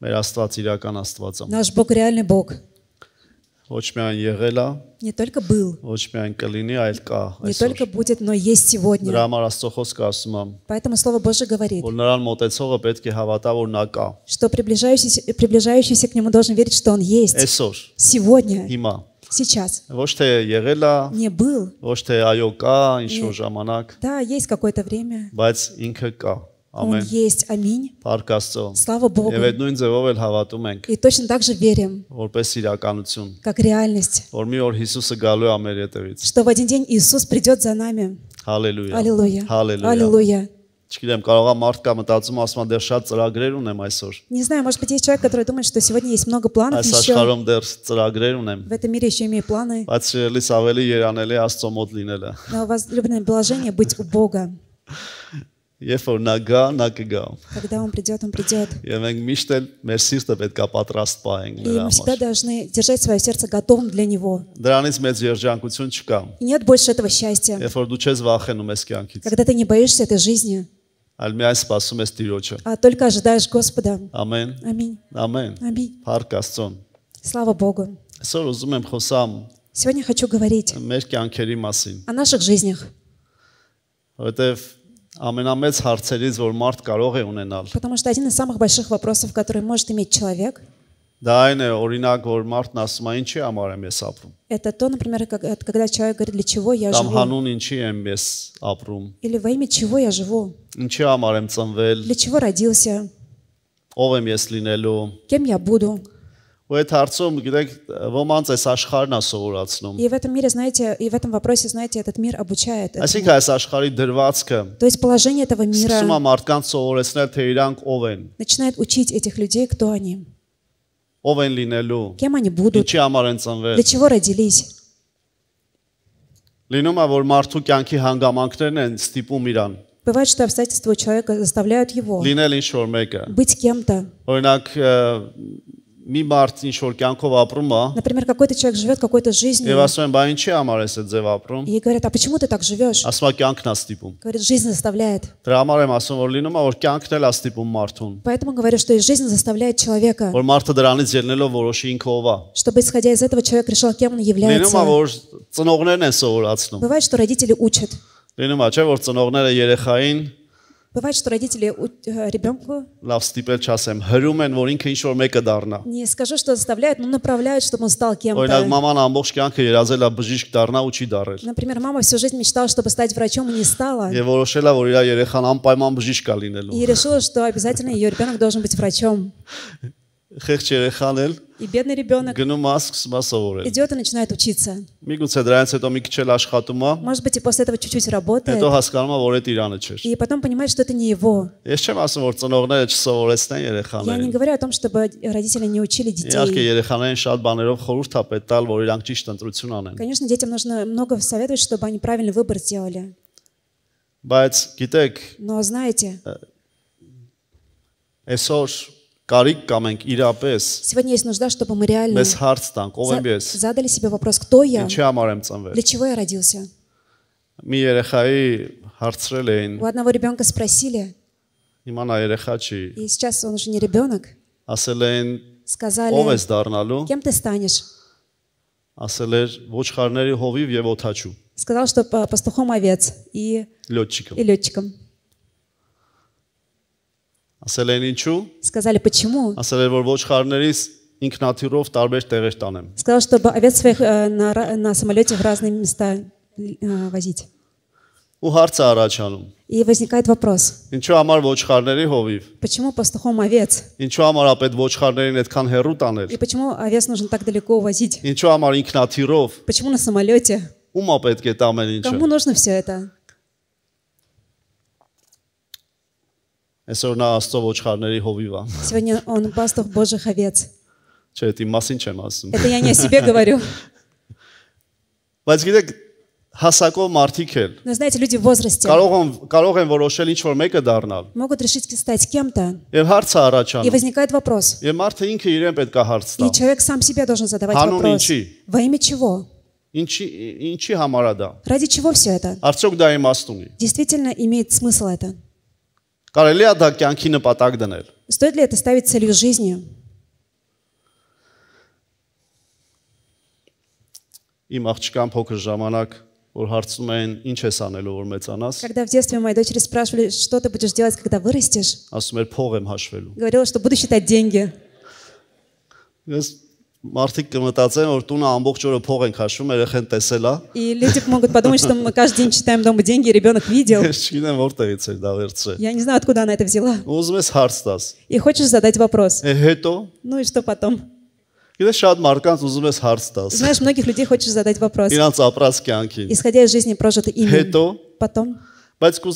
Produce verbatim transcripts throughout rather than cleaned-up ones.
Наш Бог реальный Бог. Не только был, не только будет, но есть сегодня. Поэтому Слово Божие говорит, что приближающийся, приближающийся к Нему должен верить, что Он есть. Сегодня. Хима. Сейчас. Не был. Нет. Да, есть какое-то время. Он есть. Аминь. Слава Богу. И точно так же верим, как реальность, что в один день Иисус придет за нами. Аллилуйя. Аллилуйя. Не знаю, может быть, есть человек, который думает, что сегодня есть много планов еще. В этом мире еще имею планы. Но возлюбленное положение быть у Бога. Когда Он придет, Он придет. И мы всегда должны держать свое сердце готовым для Него. И нет больше этого счастья, когда ты не боишься этой жизни, а только ожидаешь Господа. Аминь. Аминь. Слава Богу. Сегодня хочу говорить о наших жизнях. Потому что один из самых больших вопросов, который может иметь человек, это то, например, когда человек говорит, для чего я живу? Или во имя чего я живу? Для чего родился? Кем я буду? И в этом мире, знаете, и в этом вопросе, знаете, этот мир обучает этому. То есть положение этого мира начинает учить этих людей, кто они, кем они будут, для чего родились. Бывает, что обстоятельства у человека заставляют его быть кем-то. Например, какой-то человек живет какой-то жизнью. И говорят, а почему ты так живешь? Говорит, жизнь заставляет. Поэтому говорю, что жизнь заставляет человека. Чтобы, исходя из этого, человек решил, кем он является. Бывает, что родители учат. Бывает, что родители ребенку не скажу, что заставляют, но направляют, чтобы он стал кем-то. Например, мама всю жизнь мечтала, чтобы стать врачом, и не стала. И решила, что обязательно ее ребенок должен быть врачом. И бедный ребенок идет и начинает учиться. Может быть, и после этого чуть-чуть работает. И потом понимает, что это не его. Я не говорю о том, чтобы родители не учили детей. Конечно, детям нужно много советовать, чтобы они правильный выбор сделали. Но знаете, Эсош, сегодня есть нужда, чтобы мы реально задали себе вопрос, кто я, для чего я родился. У одного ребенка спросили, и сейчас он уже не ребенок, сказали, кем ты станешь? Сказал, что пастухом овец и летчиком. Сказали, почему? Сказал, чтобы овец своих э, на, на самолете в разные места э, возить. И возникает вопрос, почему пастухом овец? И почему овец нужно так далеко возить? Почему на самолете? Кому нужно все это? Сегодня он пастух Божьих овец. Это я не о себе говорю. Но знаете, люди в возрасте могут решить стать кем-то. И возникает вопрос. И человек сам себе должен задавать вопрос. Во имя чего? Ради чего все это? Действительно имеет смысл это? Կարելի է դա կյանքի նպատակ դնել։ Стоит ли это ставить целью жизни? Когда в детстве мои дочери спрашивали, что ты будешь делать, когда вырастешь, говорила, что буду считать деньги. И люди могут подумать, что мы каждый день читаем дома деньги, и ребенок видел. Я не знаю, откуда она это взяла. И хочешь задать вопрос. Ну и что потом? Знаешь, многих людей хочешь задать вопрос. Исходя из жизни, прожитой ими. Потом. Но хочу,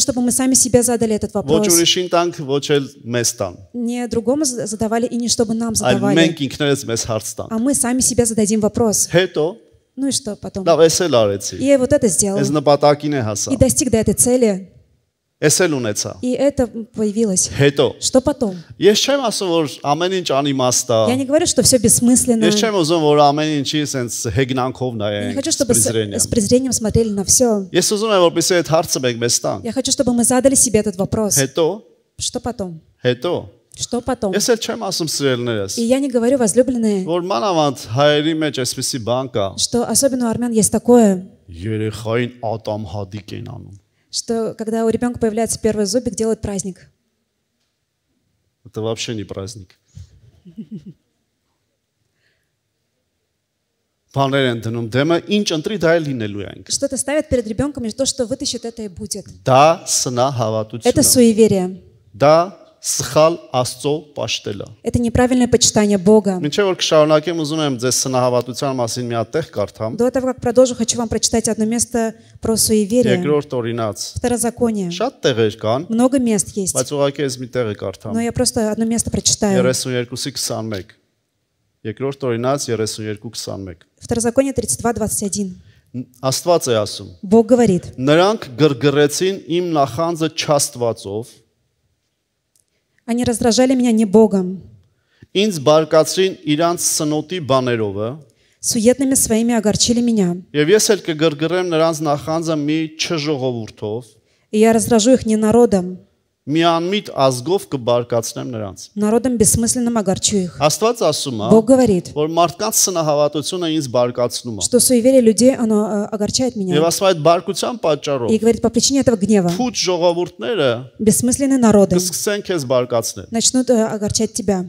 чтобы мы сами себе задали этот вопрос. Не другому задавали и не чтобы нам задавали. А мы сами себе зададим вопрос. Ну и что потом? И вот это сделал. И достиг до этой цели. И это появилось. Что потом? Я не говорю, что все бессмысленно. Я не хочу, чтобы с презрением смотрели на все. Я хочу, чтобы мы задали себе этот вопрос. Что потом? Что потом? И я не говорю, возлюбленные, что особенно у армян есть такое, что когда у ребенка появляется первый зубик, делают праздник. Это вообще не праздник. Что-то ставят перед ребенком, и то, что вытащит, это и будет. Это суеверие. Это неправильное почитание Бога. До того, как продолжу, хочу вам прочитать одно место про суеверие. Второзаконие. Много мест есть. Но я просто одно место прочитаю. Второзаконие тридцать два, двадцать один. Бог говорит. Они раздражали меня не Богом, суетными своими огорчили меня. И я раздражу их не народом, народом бессмысленным огорчу их. Бог говорит, что суеверие людей, оно огорчает меня. И говорит, по причине этого гнева бессмысленные народы начнут огорчать тебя.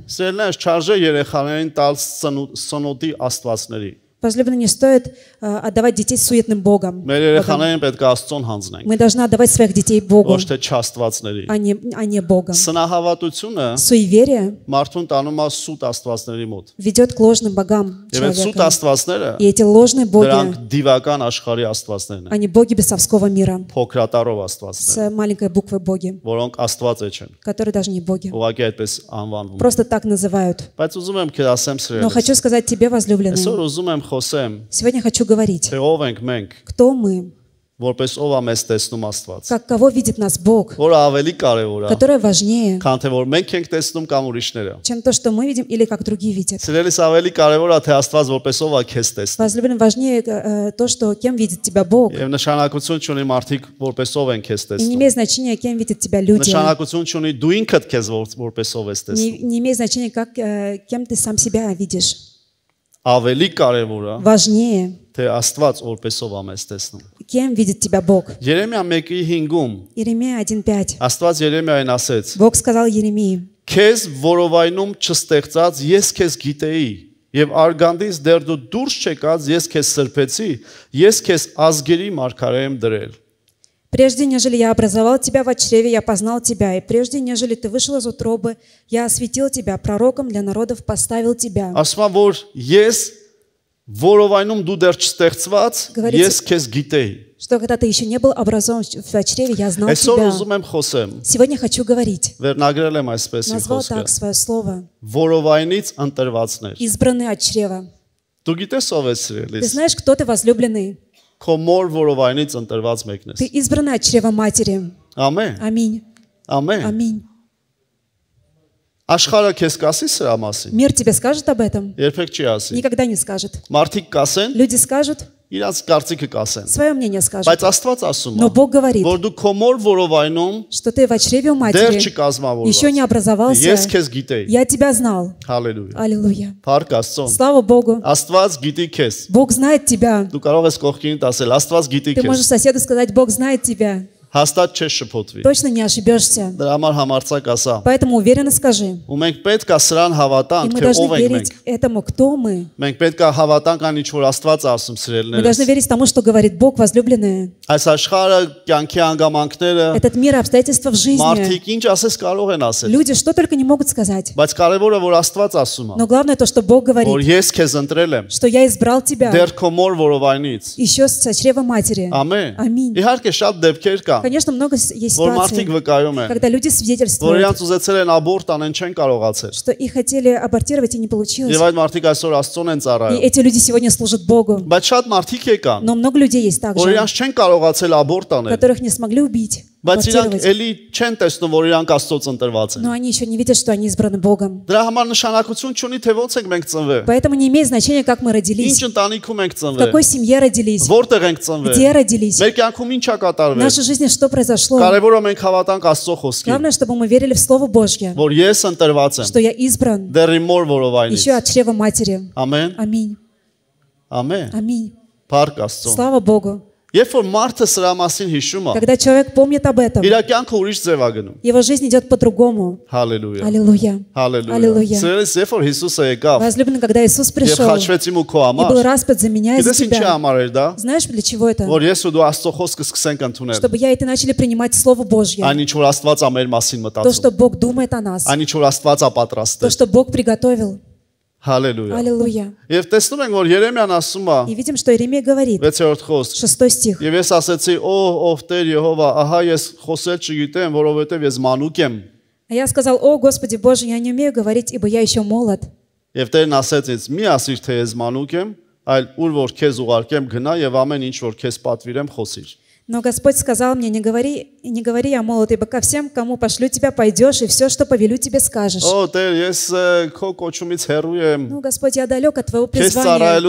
Возлюбленные, не стоит отдавать детей суетным богам. Мы должны отдавать своих детей Богу, а не, а не Богом. Суеверие ведет к ложным богам человека. И эти ложные боги, они боги бесовского мира, с маленькой буквы боги, которые даже не боги. Просто так называют. Но хочу сказать тебе, возлюбленный, сегодня хочу говорить, кто мы, как кого видит нас Бог, которое важнее, чем то, что мы видим или как другие видят. Возлюбленный, важнее то, что кем видит тебя Бог. И не имеет значения, кем видят тебя люди. Не, не имеет значения, как, кем ты сам себя видишь. Важнее, кем видит тебя Бог. Иеремия один пять. Бог сказал Иеремии, прежде нежели я образовал тебя в чреве, я познал тебя, и прежде нежели ты вышел из утробы, я осветил тебя, пророком для народов поставил тебя. Говорите, что когда ты еще не был образован в чреве, я знал тебя. Сегодня хочу говорить. Назвал так свое слово. Избранный от чрева. Ты знаешь, кто ты, возлюбленный? Ты избрана от чрева матери. Аминь. Аминь. Мир тебе скажет об этом? Никогда не скажет. Люди скажут, Свое мнение скажет. Но Бог говорит, что ты в чреве у матери еще не образовался. Я тебя знал. Аллилуйя. Слава Богу. Бог знает тебя. Ты можешь соседу сказать, Бог знает тебя. Точно не ошибешься. Поэтому уверенно скажи. И мы должны верить этому, кто мы. Мы должны верить тому, что говорит Бог, возлюбленные. Этот мир, обстоятельства в жизни. Люди что только не могут сказать. Но главное то, что Бог говорит. Что я избрал тебя. Еще со чрева матери. Аминь. Конечно, много есть ситуаций, когда люди свидетельствуют, что их хотели абортировать и не получилось. И эти люди сегодня служат Богу. Но много людей есть также, которых не смогли убить. Но они еще не видят, что они избраны Богом. Поэтому не имеет значения, как мы родились, в какой семье родились, где родились, в нашей жизни что произошло. Главное, чтобы мы верили в Слово Божье, что я избран еще от чрева матери. Аминь. Аминь. Слава Богу. Когда человек помнит об этом, его жизнь идет по-другому. Аллилуйя. Аллилуйя. Возлюбленный, когда Иисус пришел и был распят за меня и за тебя, знаешь, для чего это? Чтобы я и ты начали принимать Слово Божье. То, что Бог думает о нас. То, что Бог приготовил. Аллилуйя. И видим, что Иеремия говорит, шестой стих. А я сказал, о, Господи Боже, я не умею говорить, ибо я еще молод. Но Господь сказал мне, не говори, не говори, я молод, ибо ко всем, кому пошлю тебя, пойдешь, и все, что повелю тебе, скажешь. Ну, Господь, я далек от твоего призвания,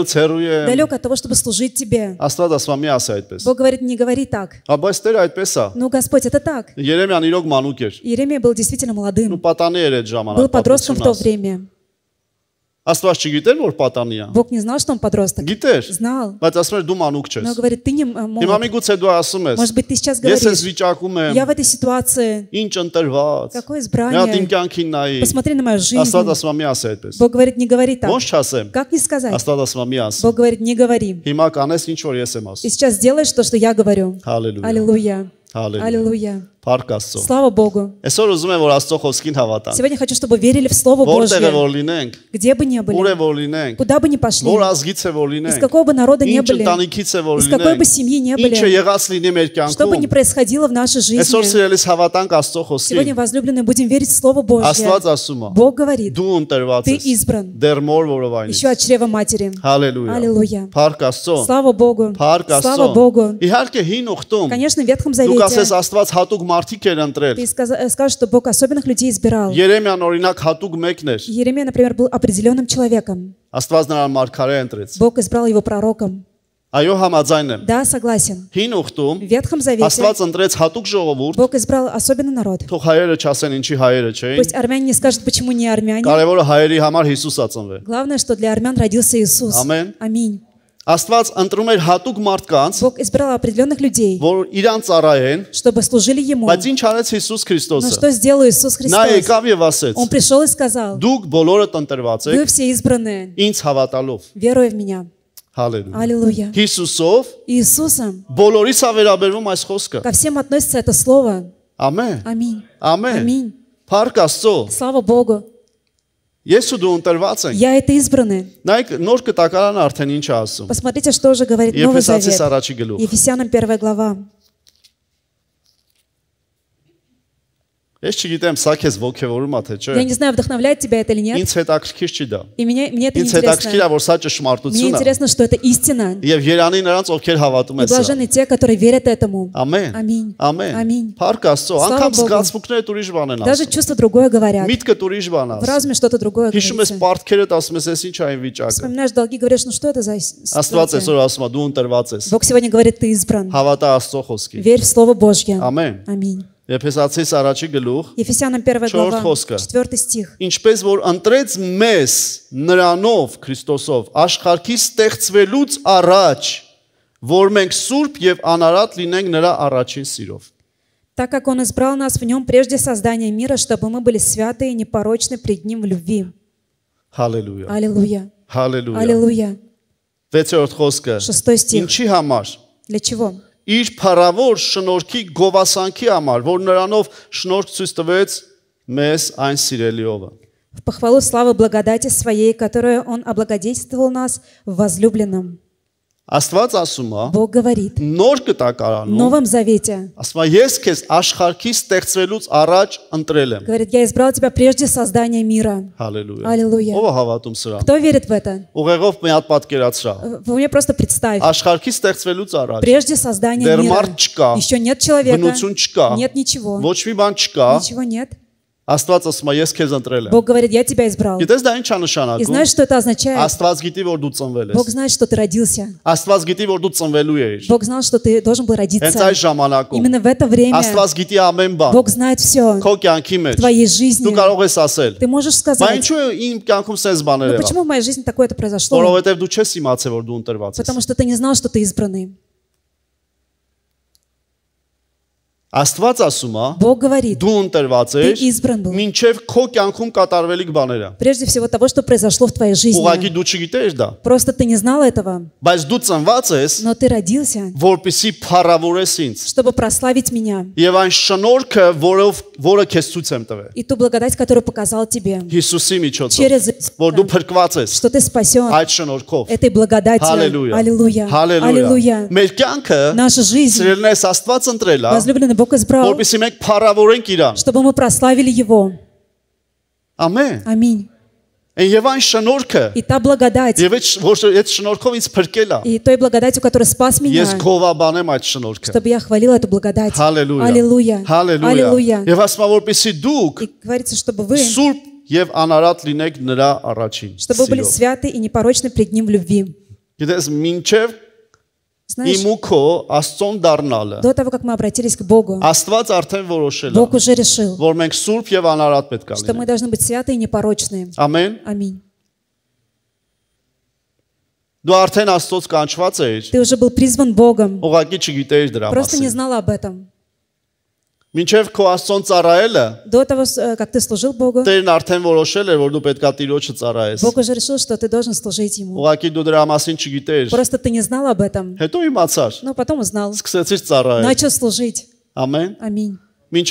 далек от того, чтобы служить тебе. Бог говорит, не говори так. Ну, Господь, это так. Иеремия был действительно молодым, был подростком в то время. Бог не знал, что он подросток. Знал. Но говорит, ты не молод. Может быть, ты сейчас говоришь, я в этой ситуации. Какое избрание. Посмотри на мою жизнь. Бог говорит, не говори так. Как не сказать? Бог говорит, не говори. И сейчас сделаешь то, что я говорю. Аллилуйя. Аллилуйя. Слава Богу. Сегодня хочу, чтобы верили в Слово Божье. Где бы ни были, куда бы ни пошли, из какого бы народа ни были, из какой бы семьи ни были, что бы ни происходило в нашей жизни, сегодня, возлюбленные, будем верить в Слово Божье. Бог говорит, ты избран еще от чрева матери. Аллилуйя. Слава Богу. Слава Богу. Конечно, в Ветхом Завете ты скажешь, что Бог особенных людей избирал. Иеремия, например, был определенным человеком. Бог избрал его пророком. Да, согласен. В Ветхом Завете Бог избрал особенный народ. Пусть армяне не скажут, почему не армяне. Главное, что для армян родился Иисус. Аминь. Бог избрал определенных людей, чтобы служили Ему. Но что сделал Иисус Христос? Он пришел и сказал, вы все избранные, веруя в Меня. Аллилуйя. Иисусом ко всем относится это слово. Аминь. Аминь. Слава Богу. Я это избранный. Посмотрите, что же говорит Новый Завет. Ефесянам первая глава. Я не знаю, вдохновляет тебя это или нет. И меня, мне это интересно. Мне интересно, что это истина. И блаженны те, которые верят этому. Аминь. Аминь. Слава Богу. Даже чувство другое говорят. В разуме что-то другое говорится. Вспоминаешь долги, говоришь, ну что это за ситуация? Бог сегодня говорит, ты избран. Верь в Слово Божье. Аминь. Ефесянам первая глава, четвёртый стих. Ինչպես որ ընտրեց մեզ նրանով Քրիստոսով աշխարհի ստեղծվելուց առաջ, որ մենք սուրբ եւ անարատ լինենք նրա առաջին սիրով. Так как он избрал нас в нем прежде создания мира, чтобы мы были святы и непорочны пред ним в любви. Аллилуйя. Аллилуйя. Аллилуйя. Шестой стих. Для чего? Իր փառավոր շնորհքի գովասանքի համար, որ նրանով շնորհք ցույց տվեց մեզ այն սիրելիովը. В похвалу славы благодати своей, которую он облагодетельствовал нас в возлюбленном. Աստված ասում է, Бог говорит, նոր կտակարանում, в Новом Завете. Говорит, я избрал тебя прежде создания мира. Аллилуйя. Кто верит в это? Вы мне просто представьте. Прежде создания мира. Еще нет человека. Нет ничего. Ничего нет. Бог говорит, я тебя избрал. И знаешь, что это означает? Бог знает, что ты родился. Бог знал, что ты должен был родиться. Именно в это время Бог знает все в твоей жизни. Ты можешь сказать, но почему в моей жизни такое-то произошло? Потому что ты не знал, что ты избранный. Бог говорит, ты избран был. Прежде всего того, что произошло в твоей жизни. Просто ты не знал этого. Но ты родился, чтобы прославить меня. И ту благодать, которую показал тебе. Через что ты спасен этой благодатью. Аллилуйя. Аллилуйя. Наша жизнь возлюбленный Бог избрал, чтобы мы прославили Его. Аминь. И та благодать, и той благодатью, которая спас меня, чтобы я хвалил эту благодать. Аллилуйя. Аллилуйя. И говорится, чтобы вы чтобы были святы и непорочны пред Ним в любви. Знаешь, до того, как мы обратились к Богу, Бог уже решил, что мы должны быть святы и непорочны. Аминь. Ты уже был призван Богом, просто не знал об этом. До того, как ты служил Богу, Бог уже решил, что ты должен служить Ему. Просто ты не знал об этом, но потом узнал. Начал служить. Аминь. До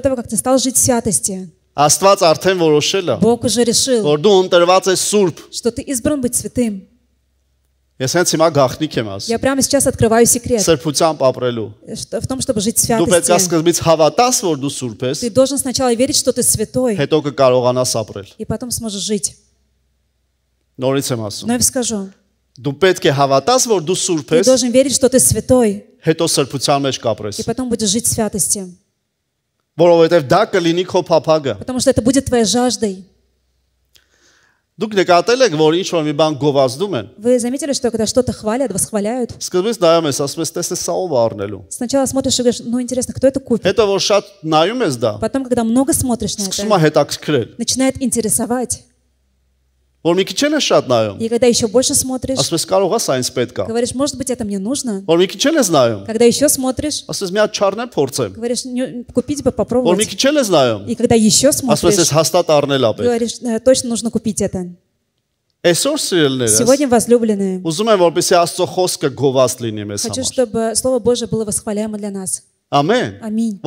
того, как ты стал жить в святости, Бог уже решил, что ты избран быть святым. Я прямо сейчас открываю секрет в том, чтобы жить в святости. Ты должен сначала верить, что ты святой, и потом сможешь жить. Вновь скажу. Ты должен верить, что ты святой, и потом будешь жить в святости. Потому что это будет твоей жаждой. Вы заметили, что когда что-то хвалят, восхваляют? Сначала смотришь и говоришь, ну интересно, кто это купит? Потом, когда много смотришь на это, начинает интересовать. И когда еще больше смотришь, говоришь, может быть, это мне нужно. Когда еще смотришь, говоришь, купить бы, попробовать. И когда еще смотришь, говоришь, точно нужно купить это. Сегодня, возлюбленные, хочу, чтобы Слово Божие было восхваляемо для нас. Аминь.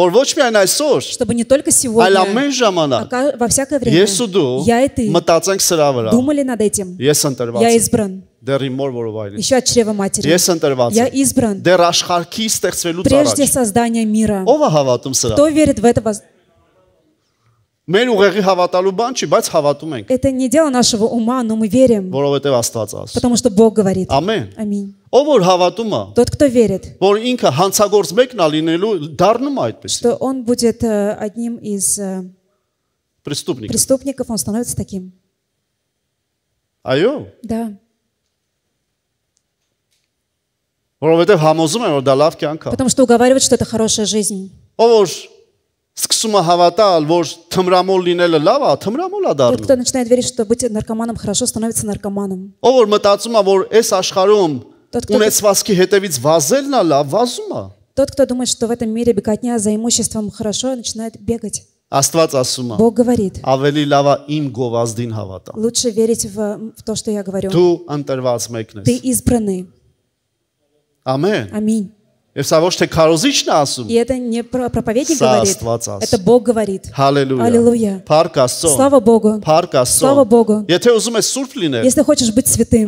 Чтобы не только сегодня, а во всякое время я и ты думали над этим. Я избран. Еще от чрева матери. Я избран прежде создания мира. Кто верит в это? Это не дело нашего ума, но мы верим, потому что Бог говорит. Аминь. Тот, кто верит, что он будет одним из преступников, он становится таким. Да. Потому что уговаривает, что это хорошая жизнь. Тот, кто начинает верить, что быть наркоманом хорошо, становится наркоманом. Тот, кто думает, что в этом мире беготня за имуществом хорошо, начинает бегать. Бог говорит, лучше верить в, в то, что я говорю. Ты избранный. Аминь. И это не проповедник говорит, это Бог говорит. Аллилуйя. Слава Богу. Слава Богу. Если хочешь быть святым,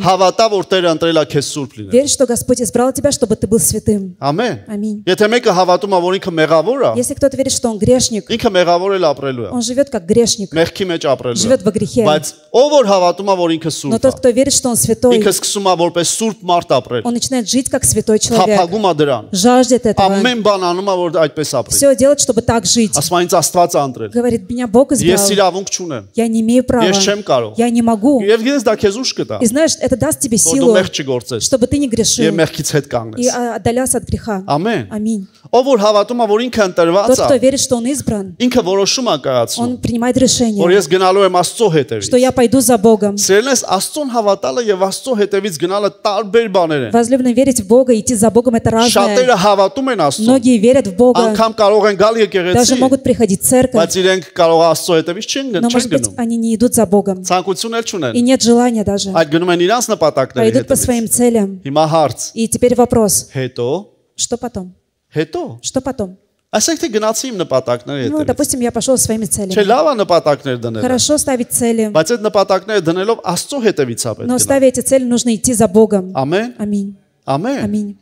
верь, что Господь избрал тебя, чтобы ты был святым. Аминь. Если кто-то верит, что он грешник, он живет как грешник, живет во грехе. Но тот, кто верит, что он святой, он начинает жить как святой человек. Жаждет этого. Все делать, чтобы так жить. Говорит, меня Бог избрал. Я не имею права. Я не могу. И знаешь, это даст тебе силу, чтобы ты не грешил. И отдаляться от греха. Аминь. Тот, кто верит, что он избран, он принимает решение, что я пойду за Богом. Возлюбленный, верить в Бога и идти за Богом — это разное. Многие верят в Бога, даже могут приходить в церковь, но, может быть, они не идут за Богом. И нет желания даже. Пойдут по своим целям. И теперь вопрос, что потом? Что потом? Ну, допустим, я пошел своими целями. Хорошо ставить цели. Но ставя эти цели, нужно идти за Богом. Аминь. Аминь.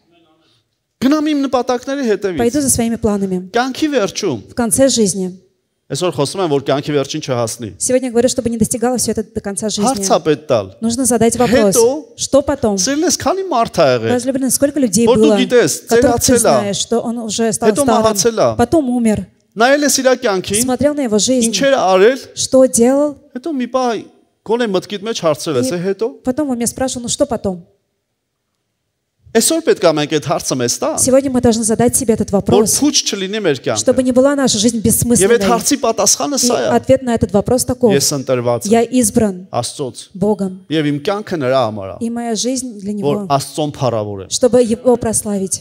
Пойду за своими планами. В конце жизни. Сегодня я говорю, чтобы не достигало все это до конца жизни. Нужно задать вопрос, что потом? Возлюбленный, сколько людей было, которых ты знаешь, что он уже стал старым, потом умер, смотрел на его жизнь, что делал, потом он меня спрашивал, ну что потом? Сегодня мы должны задать себе этот вопрос, чтобы не была наша жизнь бессмысленной. И ответ на этот вопрос такой: я избран Богом, и моя жизнь для Него, чтобы Его прославить,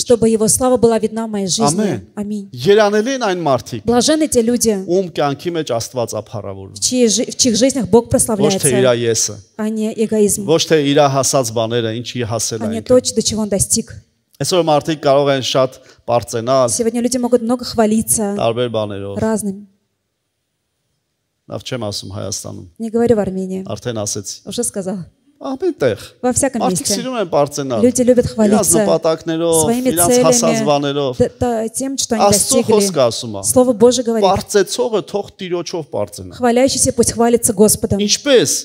чтобы Его слава была видна в моей жизни. Аминь. Блаженны те люди, в чьих, в чьих жизнях Бог прославляется, а не эгоизм. А не то, до чего он достиг. Сегодня люди могут много хвалиться разным. Не говорю в Армении. Уже сказал. Во всяком месте. Люди любят хвалиться своими целями, тем, что они достигли. Слово Божие говорит: хваляющийся пусть хвалится Господом.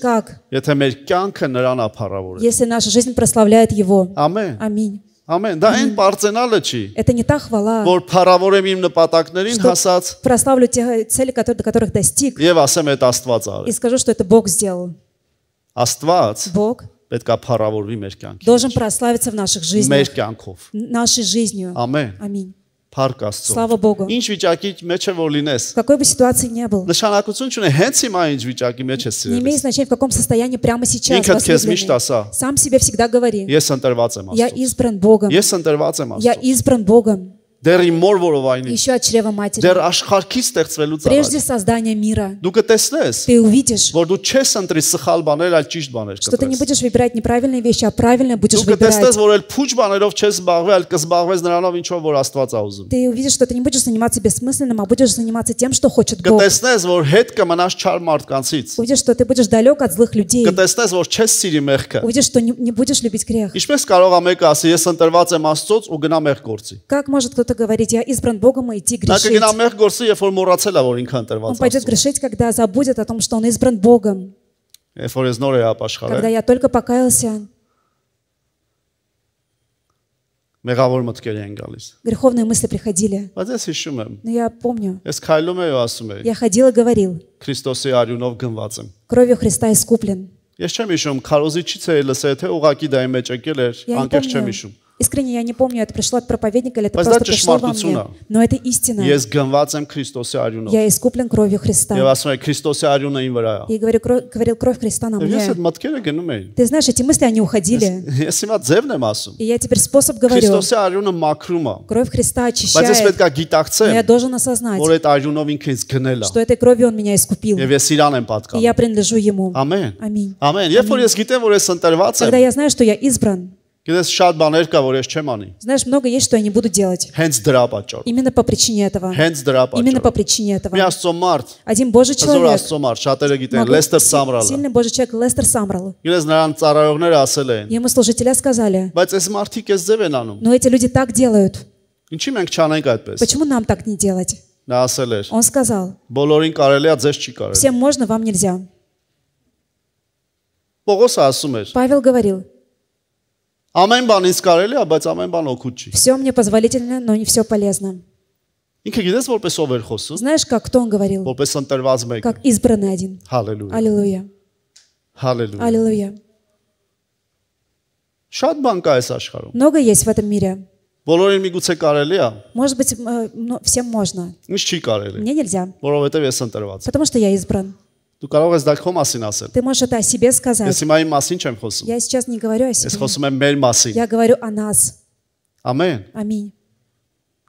Как? Если наша жизнь прославляет Его. Аминь. Это не та хвала, что прославлю те цели, до которых достиг, и скажу, что это Бог сделал. Бог должен прославиться в наших жизнях, нашей жизнью. Аминь. Слава Богу. В какой бы ситуации ни был, не имеет значения, в каком состоянии прямо сейчас. Сам себе всегда говори: я избран Богом. Я избран Богом. Դեռ իմ մոր որովայնի, դեռ աշխարհի ստեղծվելուց առաջ, դու կտեսնես, որ դու չես ընտրի սխալ բաներ, այլ ճիշտ բաներ կընտրես, դու կտեսնես, որ այլ փուչ բաներով չես զբաղվի, այլ կզբաղվես նրանով, ինչ որ Աստված ա ուզում, կտեսնես, որ հետ կմնաս չար մարդկանցից, կտեսնես, որ չես սիրի մեղքը, ինչպես կարող ա մեկը ասի, ես ընտրված եմ Աստծոց ու գնա մեղք գործի. Говорить, я избран Богом и идти грешить. Он пойдет грешить, когда забудет о том, что он избран Богом. Когда я только покаялся, греховные мысли приходили. Но я помню. Я ходил и говорил. Кровью Христа искуплен. Я помню. Искренне я не помню, это пришло от проповедника или это просто пришло во мне, но это истина. Я искуплен кровью Христа. И говорю, говорил, кровь Христа на мне. Ты знаешь, эти мысли, они уходили. И я теперь способ говорю. Кровь Христа очищает. Но я должен осознать, что этой кровью Он меня искупил. И я принадлежу Ему. Аминь. Когда я знаю, что я избран, знаешь, много есть, что я не буду делать. Именно по причине этого. Именно по причине этого. Один Божий человек. Сильный Божий человек Лестер Самрал. Ему служители сказали. Но эти люди так делают. Почему нам так не делать? Он сказал. Всем можно, вам нельзя. Павел говорил. Все мне позволительно, но не все полезно. Знаешь, как кто он говорил? Как избранный один. Аллилуйя. Аллилуйя. Много есть в этом мире. Может быть, всем можно. Мне нельзя. Потому что я избран. Ты можешь это о себе сказать. Я сейчас не говорю о себе. Я говорю о нас. Аминь.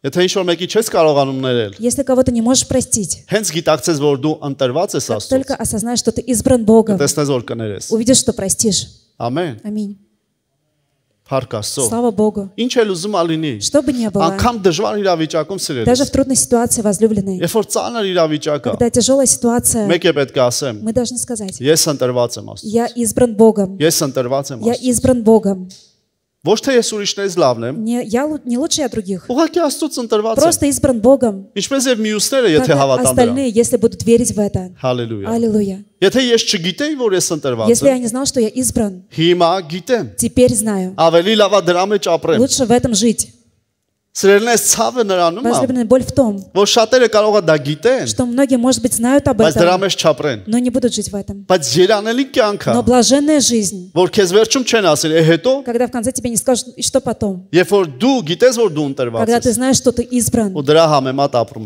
Если кого-то не можешь простить, только осознаешь, что ты избран Богом, увидишь, что простишь. Аминь. Слава Богу. Что бы ни было, даже в трудной ситуации возлюбленной, когда тяжелая ситуация, мы должны сказать, я избран Богом. Я избран Богом. Не, я не лучший от других. Просто избран Богом. Как остальные, если будут верить в это. Аллилуйя. Если я не знал, что я избран, теперь знаю. Лучше в этом жить. Возлюбленная боль в том, что многие, может быть, знают об этом, но не будут жить в этом. Но блаженная жизнь, когда в конце тебе не скажут, что потом. Когда ты знаешь, что ты избран,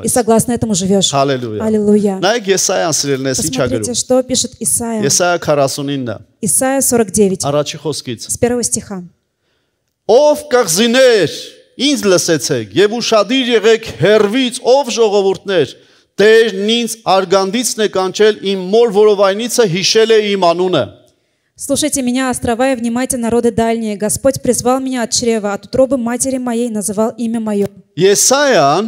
и согласно этому живешь. Аллилуйя. Посмотрите, что пишет Исайя. Исайя сорок девять, с первого стиха. «Ով կղզիներ, ինձ լսեցեք, և ուշադիր եղեք հեռվից, ով ժողովուրդներ, Տերն ինձ արգանդիցն է կանչել, իմ մոր որովայնիցը հիշել է իմ անունը». «Слушайте меня, острова, и внимайте, народы дальние. Господь призвал меня от чрева, от утробы матери моей называл имя мое». Исайя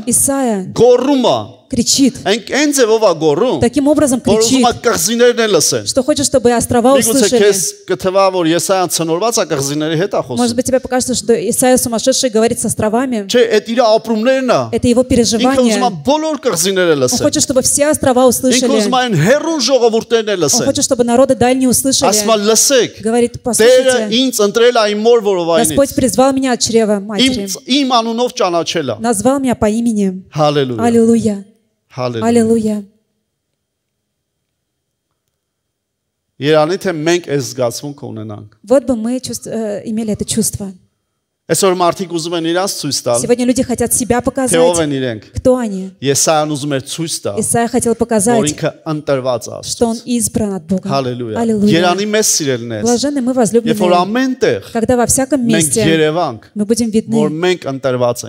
кричит. Таким образом кричит, что хочет, чтобы острова услышали. Может быть, тебе покажется, что Исайя сумасшедший говорит с островами. Это его переживание. Он хочет, чтобы все острова услышали. Он хочет, чтобы народы дальние услышали. Говорит, послушайте, Господь призвал меня от чрева матери. Назвал меня по имени. Аллилуйя. Аллилуйя. Вот бы мы имели это чувство. Сегодня люди хотят себя показать. Кто они? Исайя хотел показать, что он избран от Бога. Аллилуйя. Блаженны мы возлюбленные, когда во всяком месте мы будем видны,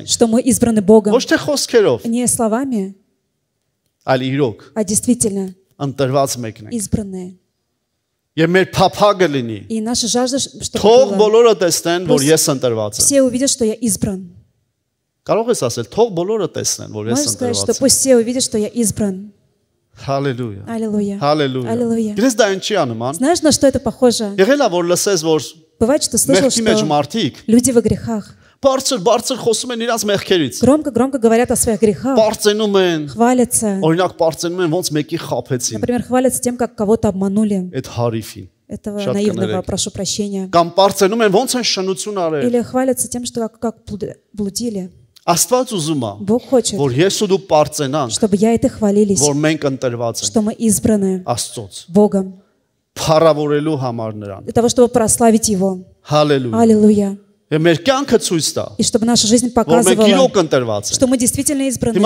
что мы избраны Богом. Не словами, а действительно избранные. И наша жажда, чтобы было, пусть все увидят, что я избран. Можешь сказать, что пусть все увидят, что я избран. Аллилуйя. Аллилуйя. Знаешь, на что это похоже? Бывает, что слышал, что люди во грехах громко-громко говорят о своих грехах, хвалятся. Например, хвалятся тем, как кого-то обманули. Этого наивного, прошу прощения. Или хвалятся тем, что как блудили. Бог хочет, чтобы я и ты хвалились, что мы избраны Богом. Для того, чтобы прославить Его. Аллилуйя. И чтобы наша жизнь показывала, что мы действительно избраны. И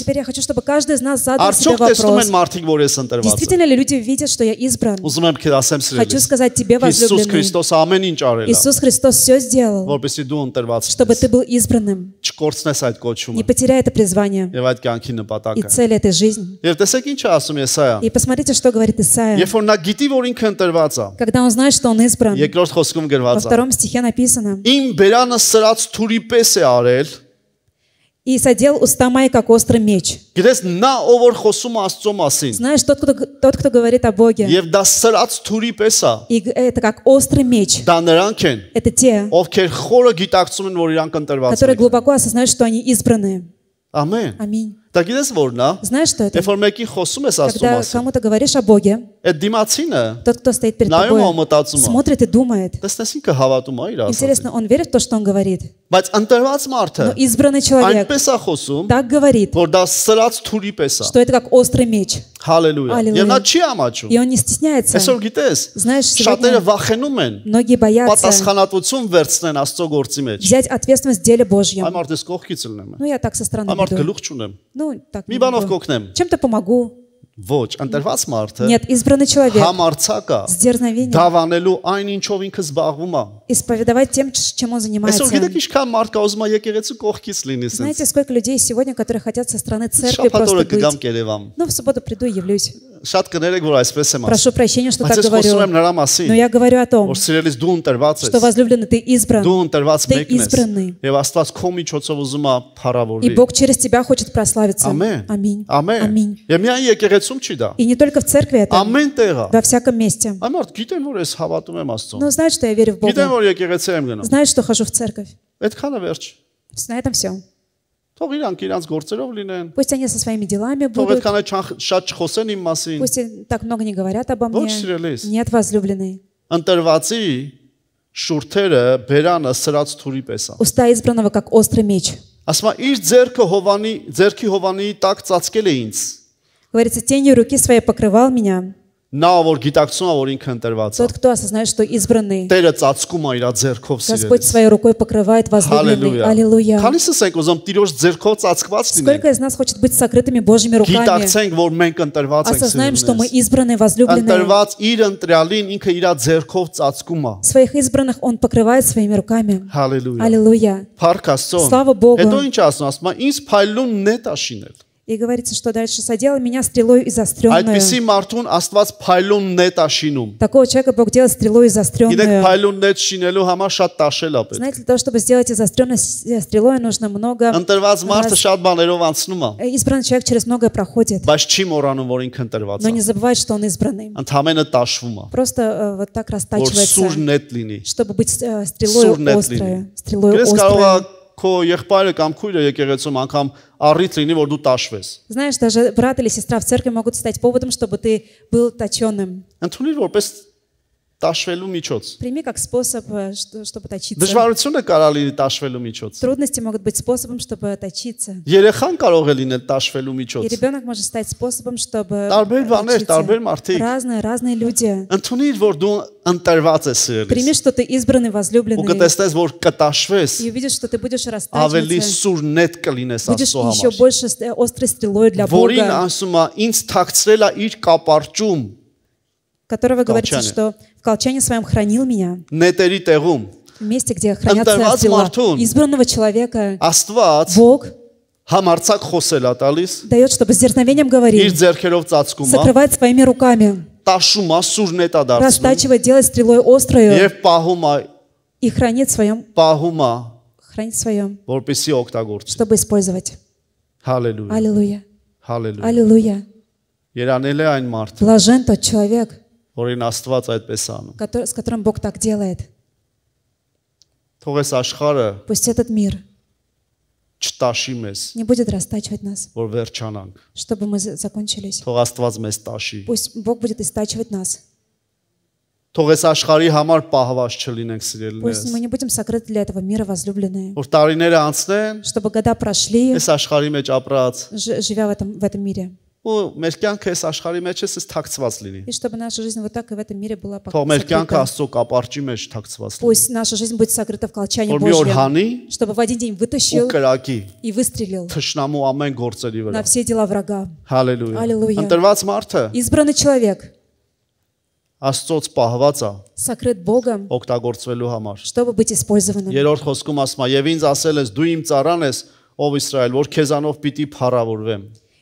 теперь я хочу, чтобы каждый из нас задал себе вопрос. Действительно ли люди видят, что я избран? Хочу сказать тебе, возлюбленный, Иисус Христос все сделал, чтобы ты был избранным. Не потеряй это призвание и цель этой жизни. И посмотрите, что говорит Исайя. Когда он знает, что он избран, во втором стихе написано: «И садел уста мои, как острый меч». Знаешь, тот, кто, тот, кто говорит о Боге, и это как острый меч, это те, которые глубоко осознают, что они избраны. Аминь. Знаешь, что это? Когда кому-то говоришь о Боге, тот, кто стоит перед тобой, смотрит и думает. Интересно, он верит в то, что он говорит? Но избранный человек так говорит, что это как острый меч. Аллилуйя. И он не стесняется. Знаешь, сегодня многие боятся взять ответственность в деле Божьем. Ну, я так со стороны веду. Ну, так не могу. Чем-то помогу. Нет, избранный человек с дерзновением исповедовать тем, чем он занимается. Знаете, сколько людей сегодня, которые хотят со стороны церкви просто быть. Ну, в субботу приду и явлюсь. Прошу прощения, что так говорю. Но я говорю о том, что возлюбленный, ты избран. Ты избранный. И Бог через тебя хочет прославиться. Аминь. Аминь. И не только в церкви это, во всяком месте. Но знает, что я верю в Бога. Знает, что хожу в церковь. На этом все. Пусть они со своими делами будут. Пусть так много не говорят обо мне. Нет, возлюбленный. Уста избранного как острый меч. Говорится, тенью руки своей покрывал меня. Тот, кто осознает, что избранный, Господь своей рукой покрывает возлюбленный. Аллилуйя. Сколько из нас хочет быть сокрытыми Божьими руками? Осознаем, что мы избранные, возлюбленные. Своих избранных Он покрывает своими руками. Аллилуйя. Слава Богу. И говорится, что дальше садила меня стрелой изостренную. Такого человека Бог делает стрелой изостренную. Знаете, для того, чтобы сделать изостренную стрелой, нужно много. Избранный человек через многое проходит. Но не забывает, что он избранный. Просто вот так растачивается, чтобы быть стрелой острой. Стрелой острой. Знаешь, даже брат или сестра в церкви могут стать поводом, чтобы ты был точенным. Տաշվելու միջոց։ Դժվարությունը կարող է լինել տաշվելու միջոց։ Երեխան կարող է լինել տաշվելու միջոց։ Տարբեր բաներ, տարբեր մարդիկ։ Ընդունիր, որ դու ընտրված ես սիրելիս։ Ու կտեսնես, որ կտաշվես, ավելի սուր նետ կլինես Աստծո համար։ Որին ասում է, ինձ թաքցրել է իր կապարճում, которого говорится, что в колчане своем хранил меня. В месте, где хранятся дела избранного человека. Бог дает, чтобы с зерновением говорить, закрывает своими руками, растачивает, делает стрелой острую и хранит в своем, хранит в своем, чтобы использовать. Аллилуйя. Аллилуйя. Блажен тот человек, с которым Бог так делает. Пусть этот мир не будет растачивать нас, чтобы мы закончились. Пусть Бог будет истачивать нас. Пусть мы не будем сокрыты для этого мира, возлюбленные, чтобы года прошли, живя в этом, в этом мире. И чтобы наша жизнь вот так и в этом мире была покрыта. Пусть наша жизнь будет сокрыта в колчане Божьем, чтобы в один день вытащил и выстрелил на все дела врага. Аллилуйя. Избранный человек сокрыт Богом, чтобы быть использованным.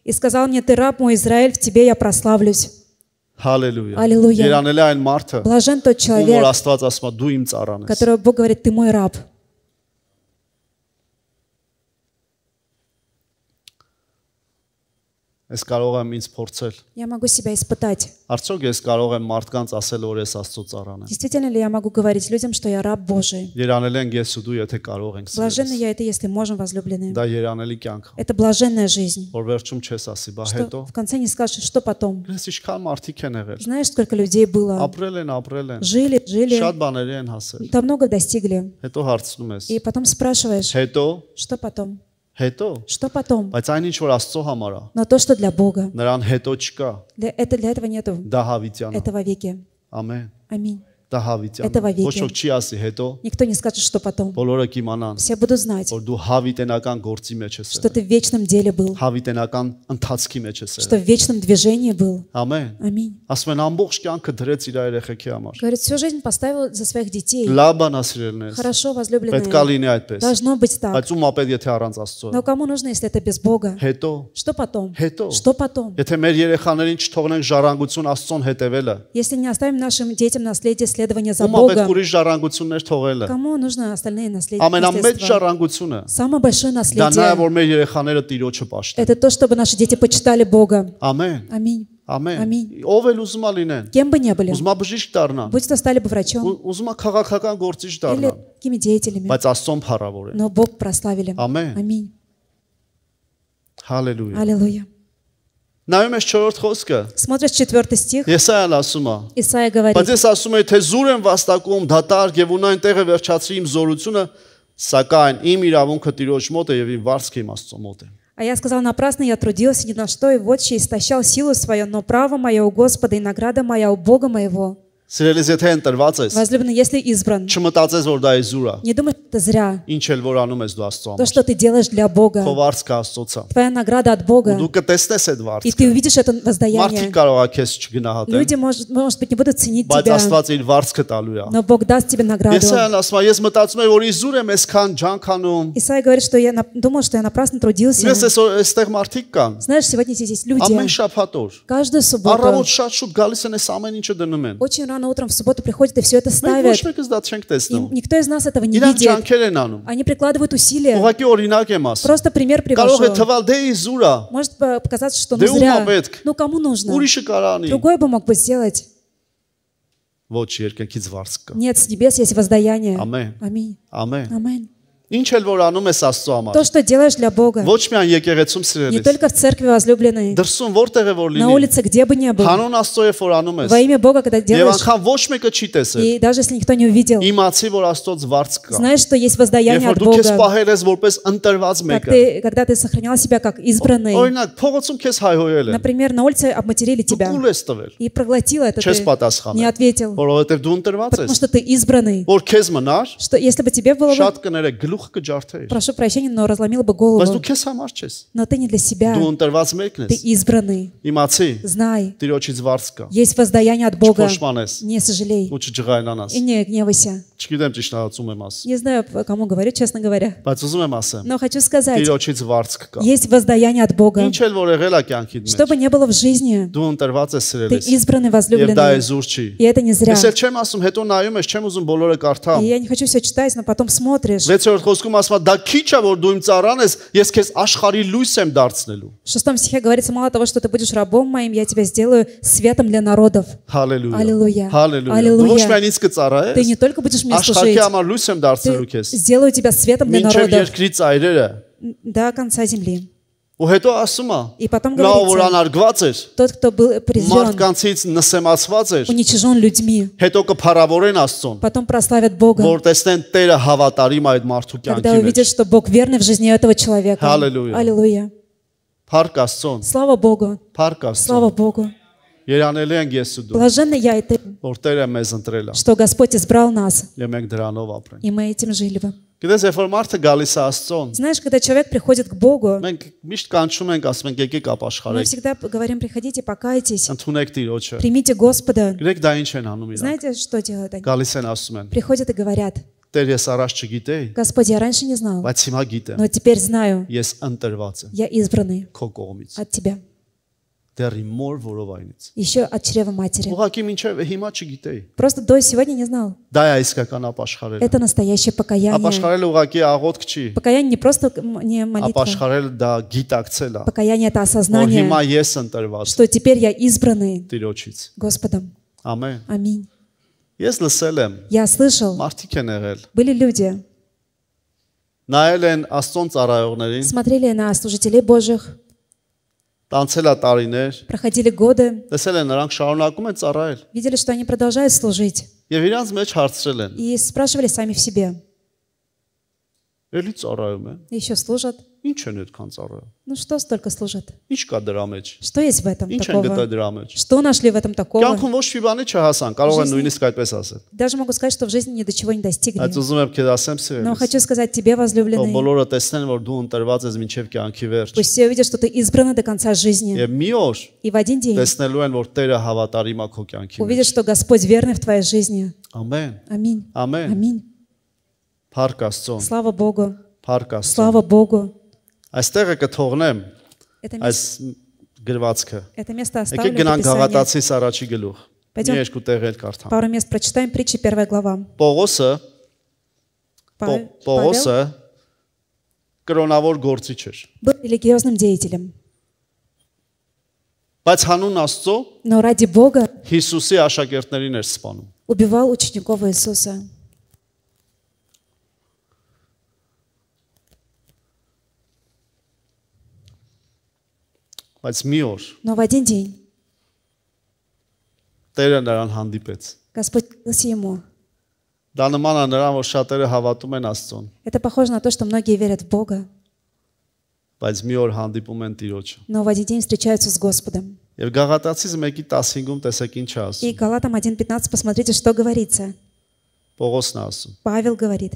И сказал мне, ты раб мой, Израиль, в тебе я прославлюсь. Аллилуйя. Аллилуйя. Блажен тот человек, которого Бог говорит, ты мой раб. Я могу себя испытать. Действительно ли я могу говорить людям, что я раб Божий? Блаженны я это, если можем, возлюбленные. Это блаженная жизнь. Что в конце не скажешь, что потом. Знаешь, сколько людей было? Жили, жили. Там много достигли. И потом спрашиваешь, что потом? Что потом? Но то, что для Бога, для, это, для этого нету этого веки. Аминь. Этого веки. Никто не скажет, что потом. Все будут знать, что ты в вечном деле был, что в вечном движении был. Аминь. Говорит, всю жизнь поставил за своих детей. Хорошо, возлюбленные. Должно быть так. Но кому нужно, если это без Бога? Что потом? Что потом? Если не оставим нашим детям наследие следствия, за Бога. Кому нужно остальные наследия? Самое большое наследие — это то, чтобы наши дети почитали Бога. Аминь. Аминь. Кем бы ни были, будь то стали бы врачом или какими деятелями, но Бог прославили. Аминь. Аллилуйя. Смотришь четвертый стих. Исайя говорит: «А я сказал, напрасно я трудился ни на что, и вот че истощал силу свою, но право мое у Господа, и награда моя у Бога моего». Возлюбленный, если избран, не думай, что это зря. То, что ты делаешь для Бога, твоя награда от Бога. И ты увидишь это воздаяние. Люди, может, может быть, не будут ценить тебя, но Бог даст тебе награду. Исайя говорит, что я думал, что я напрасно трудился. Знаешь, сегодня здесь есть люди. Каждую субботу. Очень рано утром в субботу приходят и все это ставят. И никто из нас этого не видит. Они прикладывают усилия. Просто пример привожу. Может показаться, что ну зря. Ну кому нужно? Другой бы мог бы сделать. Нет, с небес есть воздаяние. Аминь. Аминь. То, что делаешь для Бога, не только в церкви возлюбленной, на улице, где бы ни было, во имя Бога, когда делаешь, и даже если никто не увидел, знаешь, что есть воздаяние от Бога, когда ты сохранял себя как избранный. Например, на улице обматерили тебя и проглотила это, ты не ответил, потому что ты избранный, что если бы тебе было бы... Прошу прощения, но разломил бы голову. Но ты не для себя. Ты избранный. Знай. Есть воздаяние от Бога. Не сожалей. И не гневайся. Не знаю, кому говорю, честно говоря. Но хочу сказать, есть воздаяние от Бога. Что бы ни было в жизни, ты избранный, возлюбленный. И это не зря. И я не хочу все читать, но потом смотришь. В шестом стихе говорится, мало того, что ты будешь рабом моим, я тебя сделаю светом для народов. Аллилуйя. Аллилуйя. Ты не только будешь мне служить, ты сделаю тебя светом для народов. До конца земли. И потом говорится, тот, кто был презрен, уничижен людьми, потом прославят Бога, когда увидят, что Бог верный в жизни этого человека. Аллилуйя. Слава Богу. Слава Богу. Блаженна я и ты, что Господь избрал нас, и мы этим жили бы. Знаешь, когда человек приходит к Богу, мы всегда говорим, приходите, покайтесь, примите Господа. Знаете, что делают они? Приходят и говорят, Господь, я раньше не знал, но теперь знаю, я избранный от Тебя. Еще от чрева матери. Просто до сегодня не знал. Это настоящее покаяние. Покаяние не просто не молитва. Покаяние это осознание, что теперь я избранный Господом. Аминь. Я слышал, были люди, смотрели на служителей Божьих, проходили годы, видели, что они продолжают служить, и спрашивали сами в себе, еще служат? Ну что столько служат? Что есть в этом такого? Что нашли в этом такого? Жизнь... Даже могу сказать, что в жизни ни до чего не достигли. Но хочу сказать тебе, возлюбленный, пусть все увидят, что ты избран до конца жизни. И в один день увидят, что Господь верный в твоей жизни. Аминь. Аминь. Слава Богу. Слава Богу. Это место, это место оставлю. Пойдем пару мест прочитаем. Притчи, первая глава. Павел был религиозным деятелем. Но ради Бога убивал учеников Иисуса. Но в один день Господь явился ему. Это похоже на то, что многие верят в Бога. Но в один день встречаются с Господом. И Галатам один пятнадцать, посмотрите, что говорится. Павел говорит.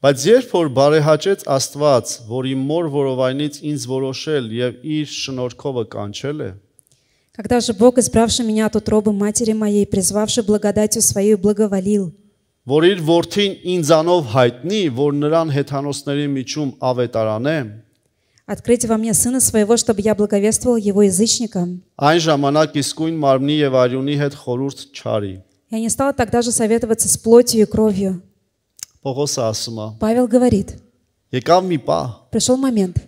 Բայց երբ որ բարեհաճեց Աստված, որ իմ մոր որովայնից ինձ որոշել եւ իր շնորհքովը կանչել է, когда же Бог, избравший меня от утробы матери моей, призвавший благодатью своей, благоволил, որ իր որդին ինձանով հայտնի, որ նրան հեթանոսների միջում ավետարանեմ, открыть во мне сына своего, чтобы я благовествовал его язычникам. Այն ժամանակ իսկույն մարմնի եւ արյունի հետ խորհուրդ չարի. Я не стал тогда же советоваться с плотью и кровью. Павел говорит, пришел момент,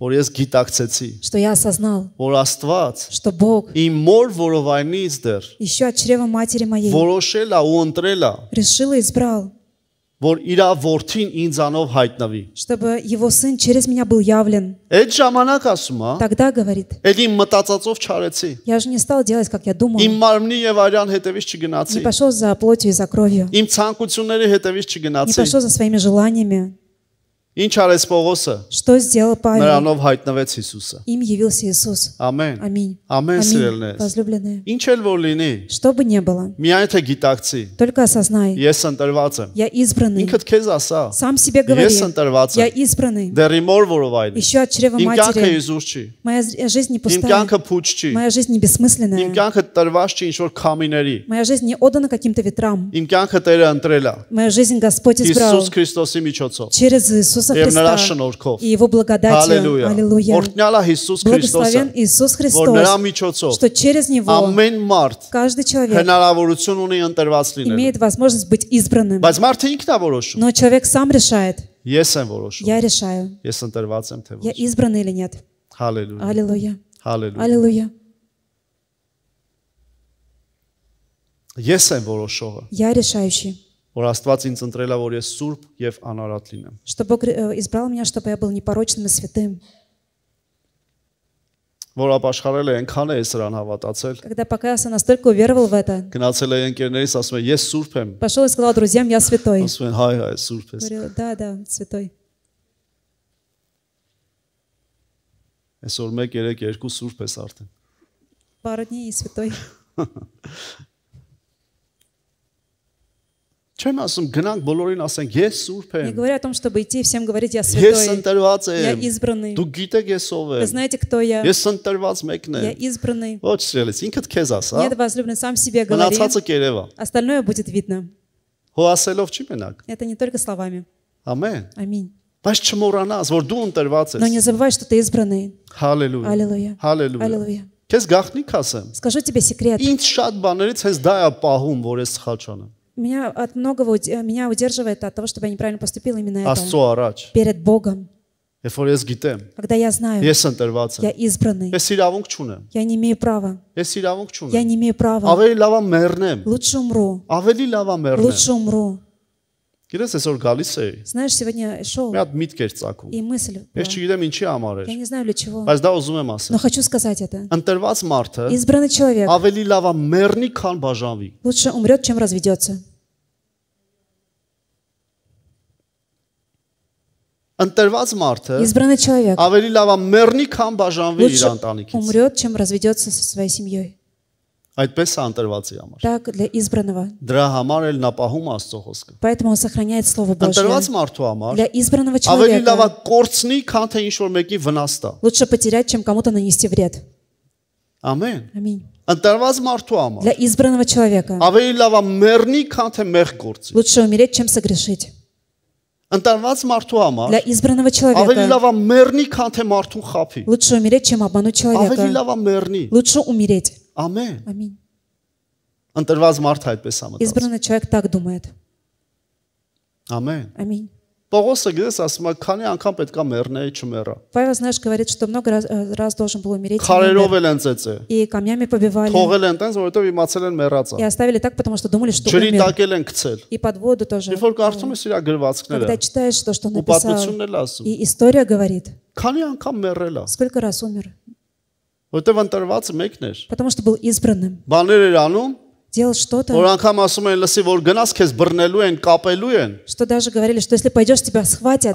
что я осознал, что Бог еще от чрева матери моей решил и избрал чтобы его сын через меня был явлен. Тогда говорит, я же не стал делать, как я думал. Не пошел за плотью и за кровью. Не пошел за своими желаниями. Что сделал Павел? Им явился Иисус. Аминь. Аминь. Аминь. Возлюбленные, что бы ни было, только осознай, я избранный. Сам себе говори, я избранный. Еще от чрева матери. Моя жизнь не пустая. Моя жизнь не бессмысленная. Моя жизнь не отдана каким-то ветрам. Моя жизнь Господь избрал через Иисуса и Его благодатью. Аллилуйя. Благословен Иисус Христос, что через Него каждый человек имеет возможность быть избранным. Но человек сам решает. Я решаю. Я избранный или нет. Аллилуйя. Аллилуйя. Я решающий. Что Бог избрал меня, чтобы я был непорочным и святым. Когда покаялся, настолько уверовал в это, пошел и сказал друзьям, я святой. Говорил, да, да, святой. Пару дней и святой. Не говоря о том, чтобы идти и всем говорить, я святой, я избранный. Вы знаете, кто я? Я избранный. Нет, возлюбленный, сам себе говори. Остальное будет видно. Это не только словами. Аминь. Но не забывай, что ты избранный. Аллилуйя. Аллилуйя. Скажу тебе секрет. Меня от многого меня удерживает от того, чтобы я неправильно поступил именно это. Перед Богом. Когда я знаю, я избранный, я не имею права. Я не имею права. Лучше умру. Лучше умру. Знаешь, сегодня шел и мысль. Я не знаю для чего. Но хочу сказать это. Избранный человек лучше умрет, чем разведется. Избранный человек лучше умрет, чем разведется со своей семьей. Так для избранного. Поэтому он сохраняет Слово Божье. Для избранного человека лучше потерять, чем кому-то нанести вред. Аминь. Для избранного человека лучше умереть, чем согрешить. Для избранного человека лучше умереть, чем обмануть человека. Лучше умереть. Аминь. Избранный человек так думает. Аминь. Павел, знаешь, говорит, что много раз, раз должен был умереть. И камнями побивали. И оставили так, потому что думали, что умер. И под воду тоже. Когда читаешь то, что написал, и история говорит, сколько раз умер. Потому что был избранным. Делал что-то, что даже говорили, что если пойдешь, тебя схватят.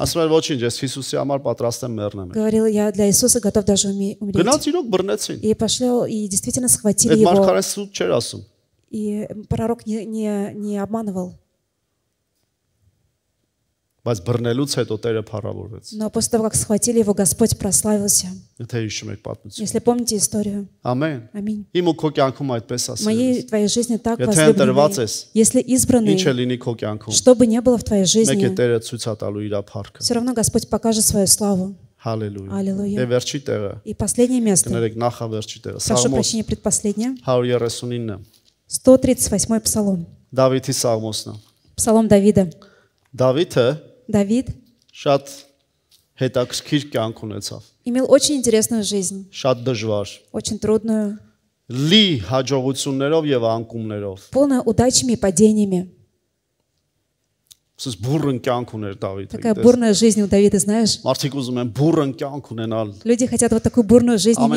Говорил, я для Иисуса готов даже умереть. И пошел, и действительно схватили его. И пророк не, не, не обманывал. Но после того, как схватили его, Господь прославился. Если помните историю. Аминь. В моей твоей жизни так, возлюбленный, если избранный, что бы ни было в твоей жизни, все равно Господь покажет свою славу. Аллилуйя. И последнее место. Прошу прощения, предпоследнее. сто тридцать восьмой Псалом. Псалом Давида. Давид имел очень интересную жизнь, очень трудную, полную удачами и падениями. Такая бурная жизнь у Давида, знаешь? Люди хотят вот такую бурную жизнь иметь.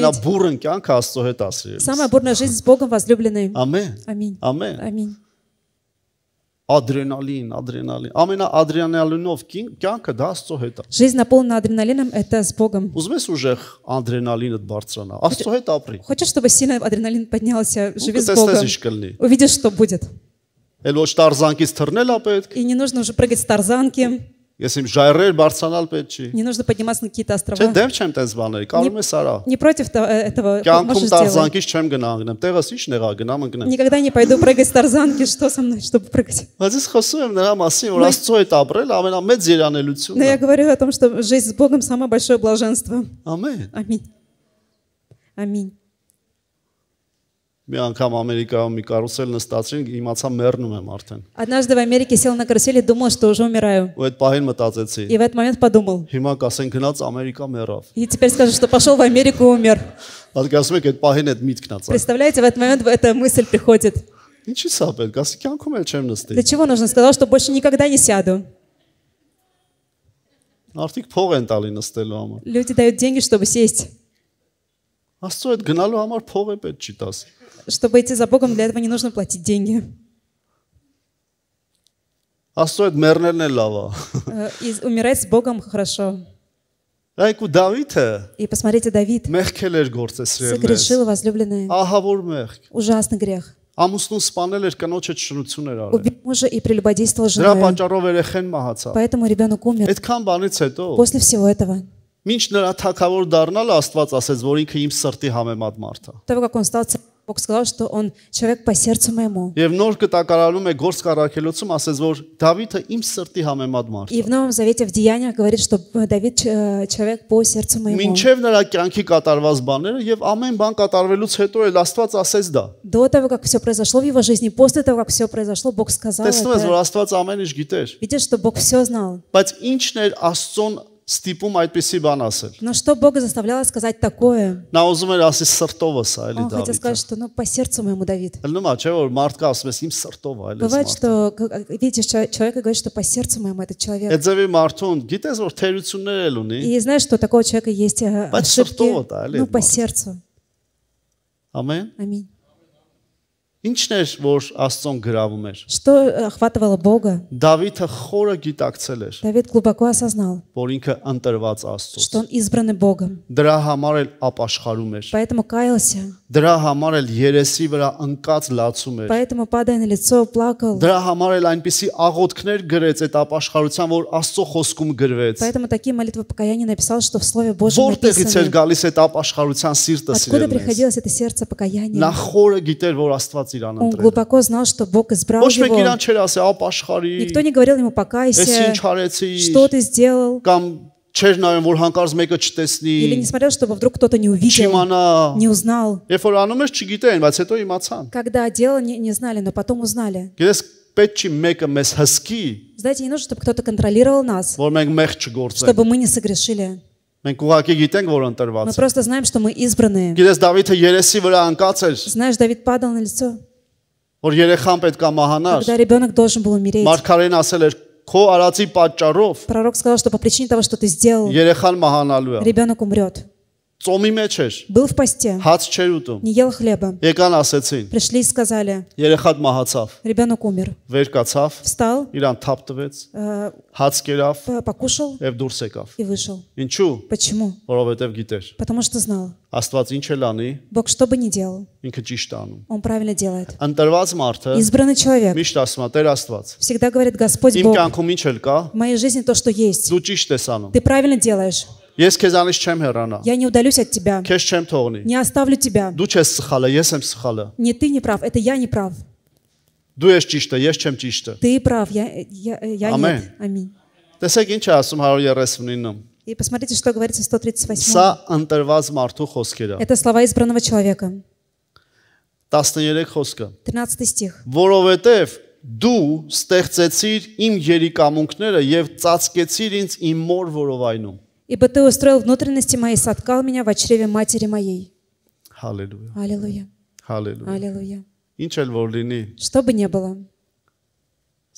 Самая бурная жизнь с Богом, возлюбленный. Аминь. Аминь. Адреналин, адреналин. Амена адреналинов кянка да Աստծո հետ է. Жизнь наполнена адреналином, это с Богом. Ուզում ես ուժեղ ադրենալինդ բարձրանա, Աստծո հետ ապրի. Хочешь, чтобы сильно адреналин поднялся, живи с Богом. Увидишь, что будет. Էլ ոչ տարզանքից թռնել է պետք. И не нужно уже прыгать с тарзанки. Если жайрեր բարձանալ պետք չի. Не нужно подниматься на какие-то острова. Չէ, դեմ չեմ տես բաները, կարում ես արա. Не против этого. Կյանքում տարզանքից չեմ գնա անգնեմ, տեղս ի՞նչ նեղա գնամ անգնեմ. Никогда не пойду прыгать с тарзанки, что со мной, чтобы прыгать. Բայց խոսում եմ նրա մասին, որ Աստծո հետ ապրել ամենամեծ երանելությունն է. Я говорю о том, что жизнь с Богом самое большое блаженство. Аминь. Аминь. Аминь. Однажды в Америке сел на карусель и думал, что уже умираю. И в этот момент подумал. И теперь скажу, что пошел в Америку и умер. Представляете, в этот момент эта мысль приходит. Для чего нужно сказать, что больше никогда не сяду? Люди дают деньги, чтобы сесть. Чтобы идти за Богом, для этого не нужно платить деньги. И умирать с Богом хорошо. И посмотрите, Давид согрешил, возлюбленный. Ужасный грех. Ամուսնուն սպանել էր, կնոջը շնություններ արել։ Դրա պատճառով երեխան մահացավ։ Այդքան բանից հետո մինչ նրա թագավոր դառնալը Աստված ասեց, որ ինքը իմ սրտի համեմատ մարդ է։ Бог сказал, что он человек по сердцу моему. И в Новом Завете в Деяниях говорит, что Давид человек по сердцу моему. До того, как все произошло в его жизни, после того, как все произошло, Бог сказал это. Видишь, что Бог все знал. Но что Бога заставляло сказать такое? Он хотел сказать, что ну, по сердцу моему, Давид. Бывает, что видишь человека и говорит, что по сердцу моему этот человек. И знаешь, что у такого человека есть ошибки, ну, по сердцу. Аминь. Что охватывало Бога? Давид глубоко осознал, что он избранный Богом. Поэтому каялся. Поэтому, падая на лицо, плакал. Поэтому такие молитвы покаяния написал, что в Слове Божьем написано. Откуда приходилось это сердце покаяния? Он глубоко знал, что Бог избрал его. Никто не говорил ему «покайся», «что ты сделал». Или не смотрел, чтобы вдруг кто-то не увидел, не узнал. Когда делал, не, не знали, но потом узнали. Знаете, не нужно, чтобы кто-то контролировал нас, чтобы мы не согрешили. Мы просто знаем, что мы избранные. Знаешь, Давид падал на лицо. Когда ребенок должен был умереть. Пророк сказал, что по причине того, что ты сделал, ребенок умрет. Был в посте, не ел хлеба. Пришли и сказали, ребенок умер. Встал, покушал и вышел. Почему? Потому что знал. Бог что бы ни делал, он правильно делает. Избранный человек всегда говорит, Господь Бог, в моей жизни то, что есть, ты правильно делаешь. Я не удалюсь от тебя, не оставлю тебя. Не ты не прав, это я не прав. Ты прав, я, я, я нет. Аминь. И посмотрите, что говорится в сто тридцать восьмом. Это слова избранного человека. тринадцатый стих. «Դու ստեղծեցիր իմ երիկամունքները և ծածկեցիր ինձ իմ մոր որովայնում». Ибо ты устроил внутренности мои, соткал меня в чреве матери моей. Аллилуйя. Аллилуйя. Аллилуйя. Что бы ни было,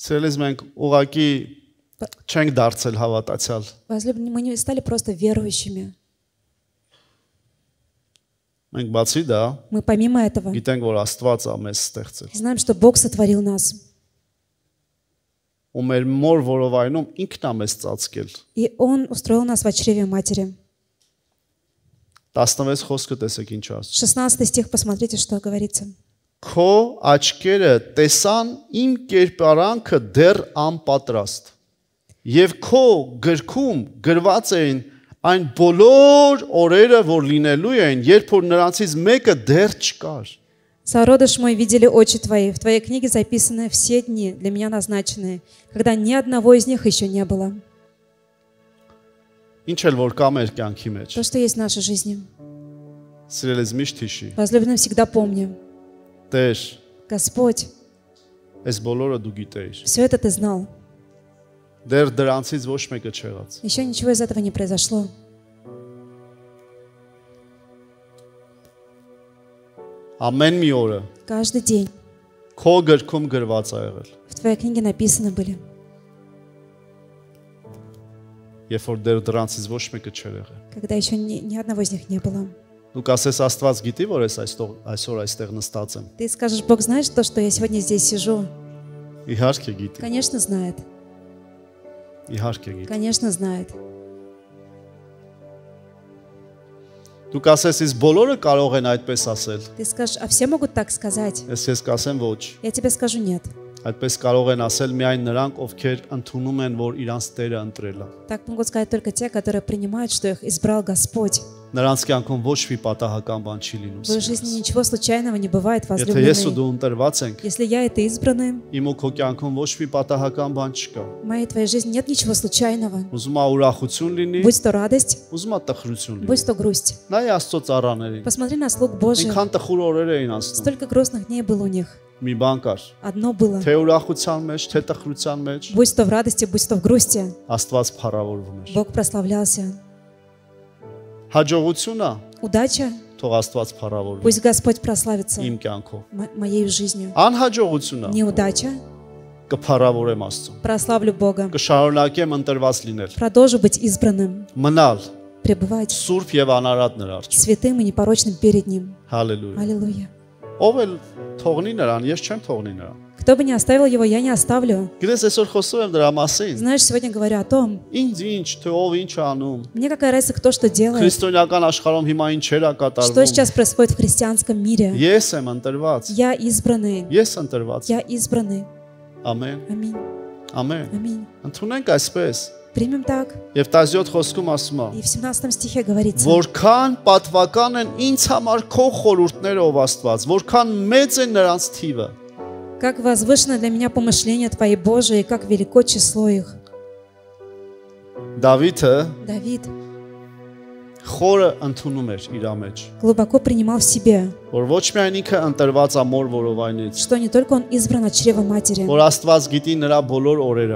Սիրելիս, մենք ուղղակի չենք դարձել հավատացյալ. Мы не стали просто верующими. Մենք բացի դա, мы помимо этого գիտենք, որ Աստված ա մեզ ստեղծել. Знаем, что Бог сотворил нас. Ու մեր մոր որովայնում ինքն ա մեզ ծածկել. И он устроил нас в чреве матери. տասնվեց խոսքը տեսեք ինչ ասում. шестнадцатый стих, посмотрите, что говорится. Քո աչքերը տեսան իմ կերպարանքը դեռ անպատրաստ. Եվ քո գրքում գրված էին այն բոլոր օրերը, որ լինելու են, երբ որ նրանցից մեկը դեռ չկար. Сородыш мой, видели очи твои, в твоей книге записаны все дни, для меня назначенные, когда ни одного из них еще не было. То, что есть в нашей жизни. Возлюбленным всегда помни. Господь, все это ты знал. Еще ничего из этого не произошло. Каждый день в твоей книге написаны были. Когда еще ни, ни одного из них не было. Ты скажешь, Бог знает то, что я сегодня здесь сижу? Конечно, знает. Конечно, знает. Ты скажешь, а все могут так сказать? Я тебе скажу, нет. Так могут сказать только те, которые принимают, что их избрал Господь. В жизни ничего случайного не бывает, возлюбленные. Если я и ты избранные, в моей твоей жизни нет ничего случайного. Будь то радость, будь то грусть. Посмотри на слуг Божьих. Столько грустных дней было у них. Одно было. Будь то в радости, будь то в грусти. Бог прославлялся. Удача. Пусть Господь прославится моей жизнью. Неудача. Прославлю Бога. Продолжу быть избранным. Пребывать святым и непорочным перед Ним. Аллилуйя. Кто бы не оставил его, я не оставлю. Знаешь, сегодня говорю о том, мне какая разница, кто что делает, что сейчас происходит в христианском мире. Я избранный. Я избранный. Аминь. Аминь. Примем так. И в семнадцатом стихе говорится, как возвышено для меня помышление Твои, Божие, и как велико число их. Давид, Давид глубоко принимал в себе, что не только он избран от чрева матери,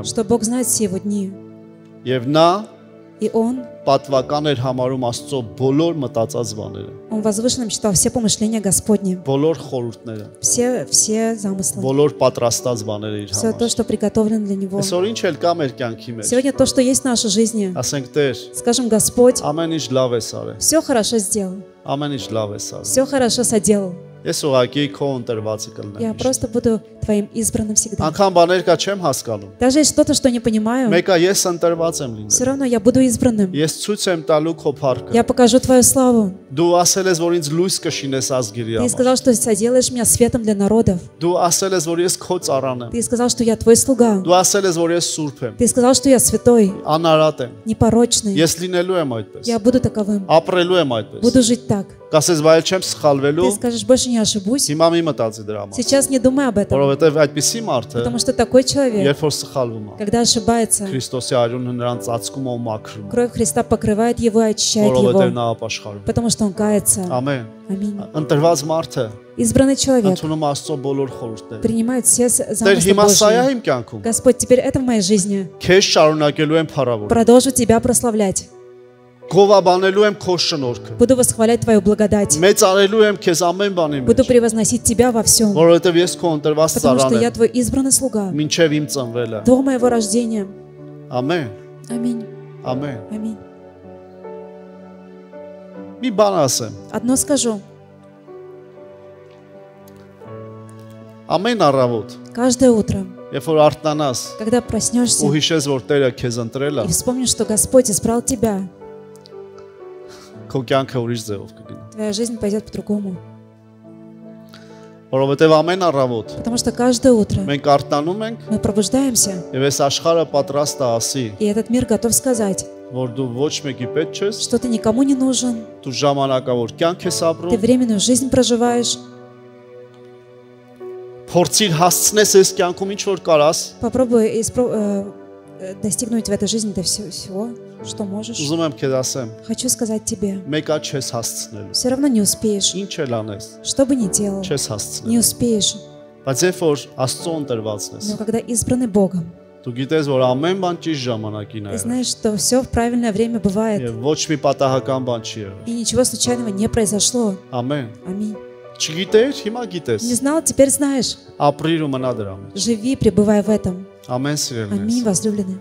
что Бог знает все его дни. И он Он возвышенным считал все помышления Господни, все, все замыслы, все то, что приготовлено для Него. Сегодня то, что есть в нашей жизни, скажем, Господь, все хорошо сделал, все хорошо соделал. Я просто буду твоим избранным всегда. Даже если что-то, что не понимаю, все равно я буду избранным. Я покажу твою славу. Ты сказал, что соделаешь меня светом для народов. Ты сказал, что я твой слуга. Ты сказал, что я святой, непорочный. Я буду таковым. Буду жить так. Ты скажешь, больше не ошибусь. Сейчас не думай об этом. Потому что такой человек, когда ошибается, кровь Христа покрывает его и очищает его, потому что он кается. Аминь. Избранный человек принимает все замыслы Божьи. Господь, теперь это в моей жизни. Продолжу Тебя прославлять. Буду восхвалять Твою благодать. Буду превозносить Тебя во всем. Потому что я Твой избранный слуга до моего рождения. Аминь. Аминь. Аминь. Одно скажу. Каждое утро, когда проснешься и вспомнишь, что Господь избрал тебя, твоя жизнь пойдет по-другому. Потому что каждое утро мы пробуждаемся, и этот мир готов сказать, что ты никому не нужен, ты временную жизнь проживаешь. Попробуй достигнуть в этой жизни до всего, что можешь. Хочу сказать тебе, все равно не успеешь. Что бы ни делал, не успеешь. Но когда избранный Богом, ты знаешь, что все в правильное время бывает. И ничего случайного не произошло. Аминь. Не знал, теперь знаешь. Живи, пребывай в этом. Аминь, возлюбленные.